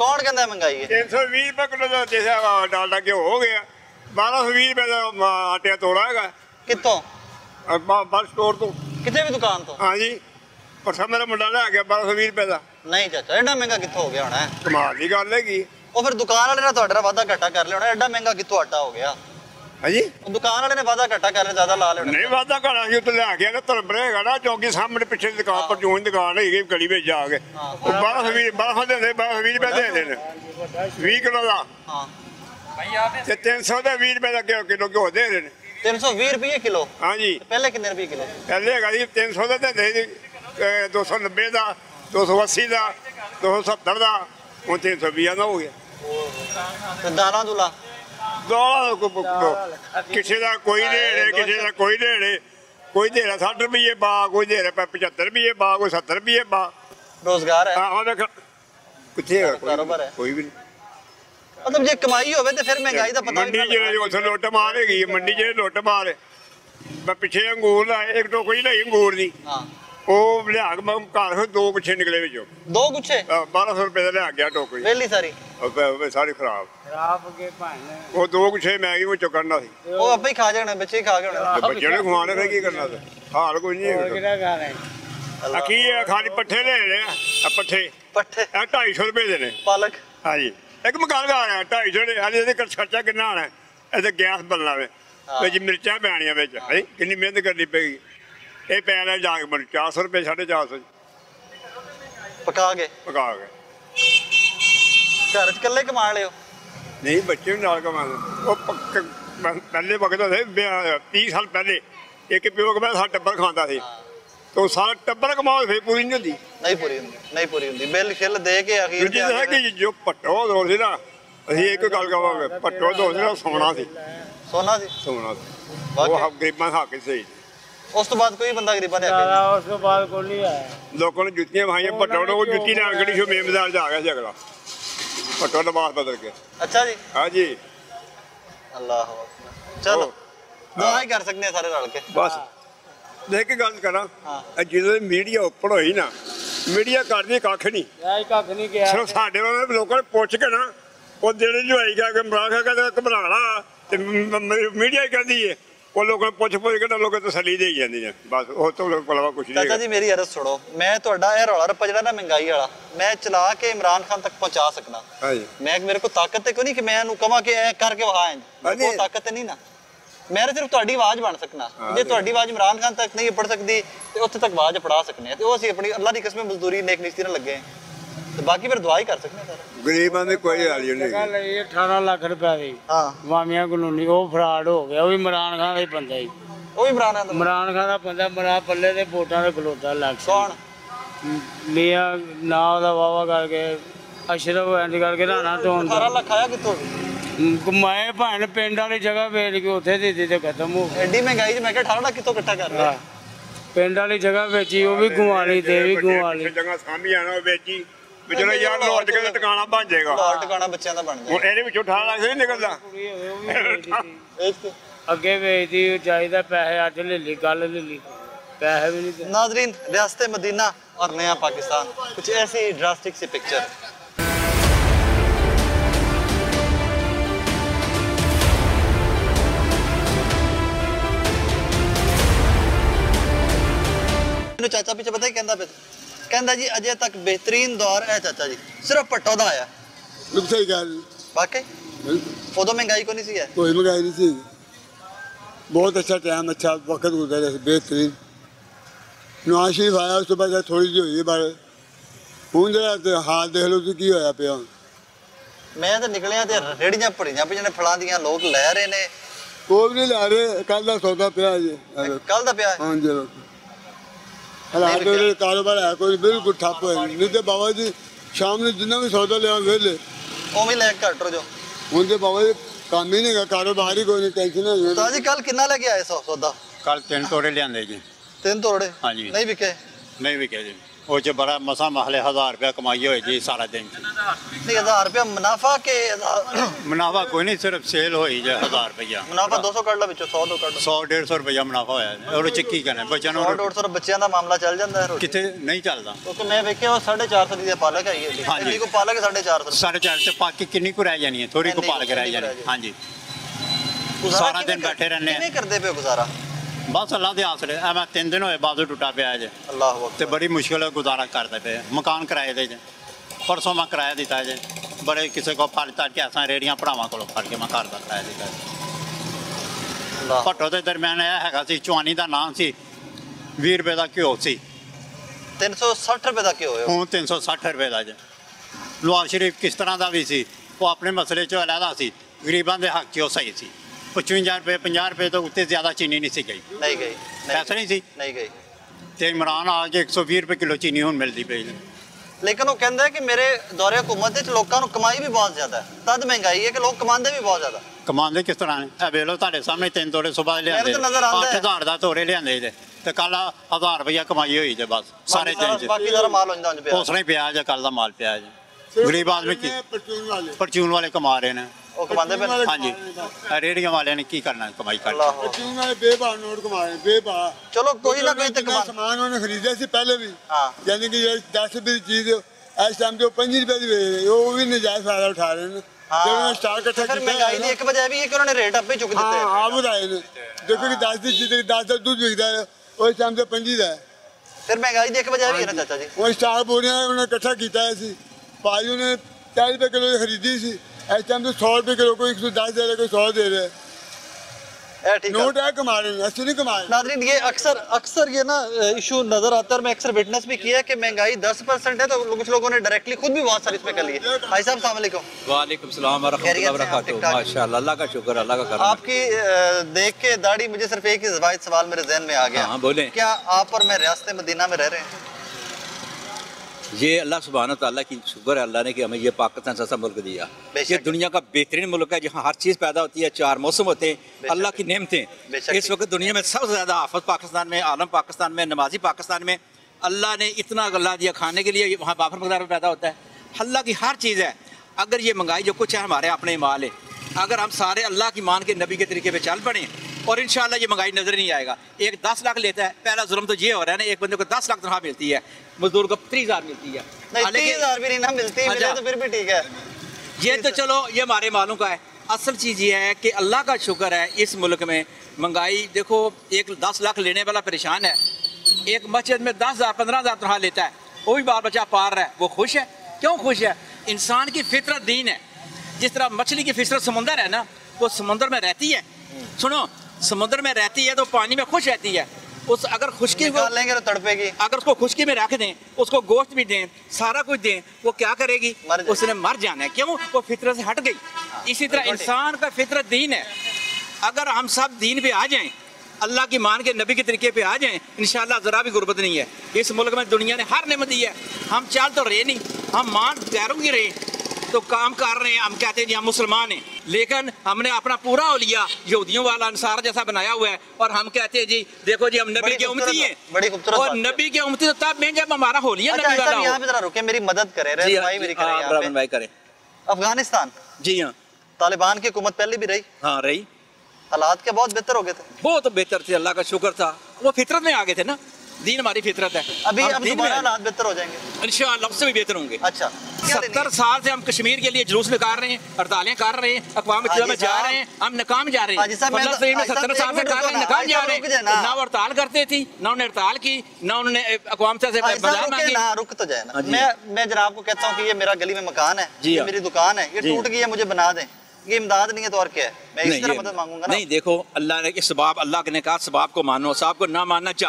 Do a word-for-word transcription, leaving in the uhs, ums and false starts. कौन कहता है महंगाई है? तीन सौ बीस रुपये किलो जैसे डालडा घ्यो हो गया, बारह सौ बीस रुपये आटे तोड़ा है। कितों? बस स्टोर तो, किसी भी दुकान तो। हाँ जी, परसा मेरा मुंडा ला गया बारह सौ बीस रुपये का। नहीं चाचा एडा महंगा कितों हो गया होना है? कमाल की गल है कि वो फिर दुकान वाले ने थोड़ा वादा घाटा कर लिया होना, एडा महंगा कितों आटा हो गया? हाँ जी, दुकान वाले ने वादा घाटा कर लिया, ज्यादा ला लिया। नहीं वादा घाटा जी, तो लिया गया ना तरबर है ना चौकी सामने पिछले दुकान पर जो दुकान है गली में जाके बारह सौ बीस बारह सौ देने बारह सौ बीस रुपये दे देने भी किलो का। हाँ भाई, तीन सौ तो बीस रुपये का किलो घ्यो दे रहे हैं। तीन सौ बीस रुपये किलो? हाँ जी। पहले कितने रुपये किलो? पहले है जी तीन सौ देते दे, दो सौ नब्बे का, दो सौ अस्सी का, दो सौ सत्तर का, हूँ तीन सौ बीस का हो गया। तो दाला दूला दाला किसी का कोई दे रहे, किसी का कोई दे रहे, कोई दे रहा साठ रुपये पा, कोई दे रहा पचहत्तर रुपये पा, कोई सत्तर रुपये पा। रोजगार है? हाँ देखो कुछ है कोई भी नहीं। मतलब जे कमाई होवे ते फिर महंगाई दा पता नहीं। मंडी जो उसे लुट मारेगी, मंडी जे लुट मारे। मैं पिछे अंगूर लाए, एक तो कोई नहीं अंगूर दी। हां ओ ले आग मैं घर से दो गुच्छे निकले विचो। दो गुच्छे बारह सौ रुपए दा ले आ गया टोकरी वेली सारी, अब सारी खराब खराब हो गए भाने। वो दो गुच्छे मैगी वो चकड़ना थी, वो अब ही खा जाना, बच्चे ही खा के होना, बच्चे ने खवाने दा की करना था। हाल कोई नहीं है किना खा रहे अकी खाली पट्ठे ले ले पट्ठे पट्ठे दो सौ पचास रुपए दे ने पालक। हां जी, एक मकान का आना ढाई सौ खर्चा कितना आना है, गैस बनना वे मिर्चा पैनिया बिच कि मेहनत करनी पेगी, ये पैना जाग बन चार सौ रुपये साढ़े चार सौ पका गए पका गए। घर कल्ले कमा लियो? नहीं बच्चे भी नाल कमा दे। पहले वक्त थे तीस साल पहले एक प्यो कमा सारा टब्बर खाता थे, तो सारा टब्बर कमाओ फिर पूरी नहीं होती। नहीं पूरी होती, नहीं पूरी होती, बिल शिल दे के आखिर जी है कि जो पट्टो दौर सी ना अभी एक गल कहोगे पट्टो दौर सी ना सोना सी सोना सी सोना सी वो हम गरीबां दा हक सही। उस तो बाद कोई बंदा गरीबां दे हक नहीं, उस तो बाद कोई नहीं आया। लोगों ने जुत्तियां भाईयां पट्टो वो जुत्ती लैण गड़ी शो मेन बाजार जा गया झगड़ा पट्टो लबास बदल के। अच्छा जी। हां जी, अल्लाह हू अकबर। चलो दुआ ही कर सकने सारे रल के बस। देख गल करा जो मीडिया उपर होई ना, मीडिया करदी कख नहीं, कख नहीं गया सिर्फ साडे वाले लोकां ने पुछ के ना वो देने जो आई गया कि मराखा का घबराला ते मीडिया ही कहंदी है वो लोकां पुछ पुछ के ना लोकां तसली देई जांदे ने बस, हो तो कोला कुछ नहीं। चाचा जी मेरी अर्ज सुनो, मैं तुहाडा ए रौला रप्पा जिहड़ा ना महंगाई वाला मैं चला के इमरान खान तक पहुंचा सकना। हां जी, मैं मेरे को ताकत ते को नहीं कि मैं इहनू कहां कि ए करके वहा इंज वो ताकत नहीं ना, मैं सिर्फ तुहाडी आवाज़ बन सकना। जे तुहाडी आवाज़ इमरान खान तक नहीं पढ़ सकती तो उत्थे तक आवाज़ पढ़ा सकने, तो असीं अपनी अल्लाह दी कसम मजदूरी नेक निश्ती नाल लगे तो बाकी फिर दुआ ही कर सकने। गरीबां दे कोई हाल नहीं। गल ए अठारह लाख रुपए दी हां मामिया कानूनी ओ फ्रॉड हो गया, ओ इमरान खान दा ही बंदा ही, ओ इमरान खान इमरान खान दा बंदा मरा पल्ले दे वोटां दा खलोता लग कौन लिया ना दा वावा करके अशरफ एंड करके राणा तो अठारह लाख आया कितों ਕਮਾਏ ਭਾਣ ਪਿੰਡ ਵਾਲੀ ਜਗ੍ਹਾ ਵੇਚ ਕੇ ਉੱਥੇ ਦੇ ਦਿੱਤੇ ਤੇ ਖਤਮ ਹੋ ਗਈ। ਐਡੀ ਮਹਿੰਗਾਈ ਚ ਮੈਂ ਕਿਹਾ ਅਠਾਰਾਂ ਲੱਖ ਕਿੱਥੋਂ ਇਕੱਠਾ ਕਰ ਲਿਆ? ਪਿੰਡ ਵਾਲੀ ਜਗ੍ਹਾ ਵੇਚੀ ਉਹ ਵੀ ਗੁਆਲੀ ਤੇ ਵੀ ਗੁਆਲੀ ਜਗ੍ਹਾ ਸਾਂਭੀ ਆਣਾ ਵੇਚੀ ਵਿਚਾਰਾ ਯਾਰ ਲੋਟ ਕੇ ਟਿਕਾਣਾ ਬਣ ਜਾਏਗਾ, ਲੋਟ ਟਿਕਾਣਾ ਬੱਚਿਆਂ ਦਾ ਬਣ ਜਾਏਗਾ। ਹੁਣ ਇਹਦੇ ਵਿੱਚੋਂ ਅਠਾਰਾਂ ਲੱਖ ਨਹੀਂ ਨਿਕਲਦਾ, ਅੱਗੇ ਵੇਚਦੀ ਚਾਹੀਦਾ ਪੈਸੇ ਅੱਜ ਲੈ ਲਈ ਗੱਲ ਲੈ ਲਈ पैसे भी नहीं। नाज़रीन रियासत मदीना और नया पाकिस्तान कुछ ऐसी ड्रास्टिक सी पिक्चर। चाचा पीछे पता कहता कहता जी अजे तक बेहतरीन दौर है चाचा जी सिर्फ पट्टो दा आया। सही गल वाकई उदो महंगाई को नहीं सी है, कोई महंगाई नहीं सी, बहुत अच्छा टाइम अच्छा वक्त गुजर रहा बेहतरीन। नवाज शरीफ आया उस तो बाद थोड़ी जी हुई बारे हूँ जरा हाल देख लो तो की होया पे। मैं तो निकलिया तो रेहड़ियाँ भरिया पे ने फलां दियां लोग लै रहे ने, कोई नहीं लै रहे। कल का सौदा पिया जी, कल का पिया हाँ जी हालात कारोबार है कोई बिल्कुल ठप्प है नहीं तो बाबा जी शाम में जिन्ना भी सौदा लिया वेले उवें लै के घट रजो हूँ तो बाबा जी काम ही नहीं है कारोबार ही कोई नहीं टेंशन है। तो जी कल कितना लेके आए सौदा? कल तीन तोड़े लिया जी। तीन तोड़े? हाँ जी। नहीं बिके? नहीं बिके जी। और जो बड़ा मसा महल हज़ार रुपया कमाई हो जी सारा दिन की हज़ार रुपया मुनाफा के मुनाफा कोई नहीं सिर्फ सेल हो हज़ार रुपया मुनाफा दो सौ कट लो बिचो सौ दो कट सौ डेढ़ सौ रुपया मुनाफा होया और चक्की कहना बच्चों डेढ़ सौ बच्चों का मामला चल जाता है कितने नहीं चलता क्योंकि मैं देखिए साढ़े चार सौ की पालक है हाँ जी को पालक साढ़े चार सौ साढ़े चार सौ पाकी किन्नी को रह जानी है थोड़ी को पालक रह जानी है हाँ जी सारा दिन बैठे रहने करते पे गुजारा बस अल्लाह के आसरे मैं तीन दिन होए बाजू टुटा पे जे अल्लाह तो बड़ी मुश्किल गुजारा करते पे मकान किराए दे परसों मैं किराया दिता जे बड़े किसी को फल तट के असा रेहड़ियाँ भरावां को फट के मैं घर का किराया दिता भट्टो के दरम्यान यह है चुआनी का नाम से भी रुपए का घ्यो से तीन सौ सठ रुपए का घ्यो हूँ तीन सौ सठ रुपए का जे नवाज शरीफ किस तरह का भी सी वो अपने मसले चो अलहदा सी गरीबों के हक से सही सी पचवंजा रुपये पाँह रुपये तो उत्ते ज़्यादा चीनी नहीं सी गई नहीं गई ऐसा नहीं सी नहीं गई तो इमरान आज एक सौ भी रुपये किलो चीनी हूँ मिलती पी लेकिन वो कहता है कि मेरे दौरे हुकूमत लोगों कमाई भी बहुत ज़्यादा है तद महंगाई है कि लोग कमाते भी बहुत ज़्यादा कमाते किस तरह ने वे लो ते सामने तीन तोड़े सुबह लिया अठ हज़ार का तोड़े लिया तो कल हज़ार रुपया कमाई हुई जे बस सारे उस ही पिया जे कल का माल पिया जे गरीब आदमी परचून वाले कमा रहे हैं रेहड़ियां वाले ने की करना कमाई चलो कोई ना कोई समान उन्होंने खरीदा सी पहले भी यानी कि दस रुपए की चीज इस टाइम पे पंज रुपए की बेच रहे वो भी नजायज फायदा उठा रहे हैं देखो कि दस की चीज दस का दूध बिकता है उस टाइम से पंजी का फिर महंगाई एक वजह भी है ना चाचा जी वो स्टार बोरियां उन्होंने इकट्ठा किया भाजी उन्होंने चालीस रुपए किलो खरीदी सी इस टाइम तो सौ रुपये किलो कोई एक सौ दस दे रहे कोई सौ दे रहे नोट है कमा रहे ऐसे नहीं कमा रहे नादरीन ये अक्सर अक्सर ये ना इशू नज़र आता है मैं अक्सर विटनेस भी किया है कि महंगाई दस परसेंट है तो कुछ लोगों ने डायरेक्टली खुद भी बहुत सारी इस पे कर लिए भाई साहब अस्सलाम वालेकुम वालेकुम सलाम व रहमतुल्लाहि व बरकातहू माशाल्लाह अल्लाह का शुक्र अल्लाह का करम आपकी देख के दाढ़ी मुझे सिर्फ एक ही ज़वाइद सवाल मेरे जहन में आ गया बोले क्या आप और मैं रियासत मदीना में रह रहे हैं ये अल्लाह सुब्हान व तआला की शुक्र है अल्लाह ने कि हमें ये पाकिस्तान जैसा मुल्क दिया ये दुनिया का बेहतरीन मुल्क है जहाँ हर चीज़ पैदा होती है चार मौसम होते हैं अल्लाह की नेमतें इस वक्त दुनिया में सबसे ज़्यादा आफत पाकिस्तान में आलम पाकिस्तान में नमाजी पाकिस्तान में अल्लाह ने इतना गला दिया खाने के लिए वहाँ बाफर मकदार में पैदा होता है अल्लाह की हर चीज़ है अगर ये महंगाई जो कुछ है हमारे अपने माल है अगर हम सारे अल्लाह की मान के नबी के तरीके पर चल पड़े और इंशाअल्लाह ये महंगाई नज़र नहीं आएगा एक दस लाख लेता है पहला जुर्म तो ये हो रहा है ना एक बंदे को दस लाख तनख्वाह मिलती है मजदूर को तीस हज़ार मिलती है तीस हज़ार भी नहीं ना मिलती है तो फिर भी ठीक है ये तो चलो ये हमारे मालूम का है असल चीज़ ये है कि अल्लाह का शुक्र है इस मुल्क में महंगाई देखो एक दस लाख लेने वाला परेशान है एक मस्जिद में दस हज़ार पंद्रह हज़ार तनख्वाह लेता है वो भी बाल बच्चा पार रहा है वो खुश है क्यों खुश है इंसान की फितरत दीन है जिस तरह मछली की फितरत समुंदर है ना वो समुंदर में रहती है सुनो समुंदर में रहती है तो पानी में खुश रहती है उस अगर खुशकी लेंगे तो तड़पेगी अगर उसको खुशकी में रख दें उसको गोश्त भी दें सारा कुछ दें वो क्या करेगी उसने मर जाना है क्यों वो फितरत से हट गई इसी तरह इंसान का फितरत दीन है अगर हम सब दीन पे आ जाएं अल्लाह की मान के नबी के तरीके पे आ जाएं इंशाल्लाह ज़रा भी गुर्बत नहीं है इस मुल्क में दुनिया ने हर नेमत दी है हम चाल तो रहे नहीं हम मान गैरों की रहे तो काम कर रहे हैं हम कहते हैं जी हम मुसलमान हैं लेकिन हमने अपना पूरा ओलिया यहूदियों वाला अंसार जैसा बनाया हुआ है और हम कहते हैं जी देखो जी हम नबी के उम्मती हैं और नबी के उम्मती तो तब में जब हमारा होलिया नबी वाला हो। यहाँ पे जरा रुके मेरी मदद करें मेरी करें अफगानिस्तान जी हाँ तालिबान की हुकूमत पहले भी रही हाँ रही हालात के बहुत बेहतर हो गए थे बहुत बेहतर थे अल्लाह का शुक्र था वो फितरत में आ गए थे ना दीन हमारी फितरत है अभी अब दोबारा हालात बेहतर हो जाएंगे इंशाअल्लाह से भी बेहतर होंगे अच्छा सत्तर साल से हम कश्मीर के लिए जुलूस निकाल रहे हैं हड़तालें कर रहे हैं अक़वाम मुत्तहिदा में जा रहे हैं हम नाकाम जा रहे हैं सत्तर साल से कर रहे हैं नाकाम जा रहे हैं ना वो हड़ताल करते थी ना उन्होंने हड़ताल की ना उन्होंने अक़वाम से बदला मांगी ना रुक तो जाए ना मैं मैं जनाब को कहता हूँ कि ये मेरा गली में मकान है ये मेरी दुकान है ये टूट गई है मुझे बना दें ये इमदाद नहीं है तो और क्या है मैं इस तरह मदद मांगूंगा नहीं देखो अल्लाह ने के सबाब अल्लाह ने कहा सबाब को मानो सबाब को ना मानना चाहिए।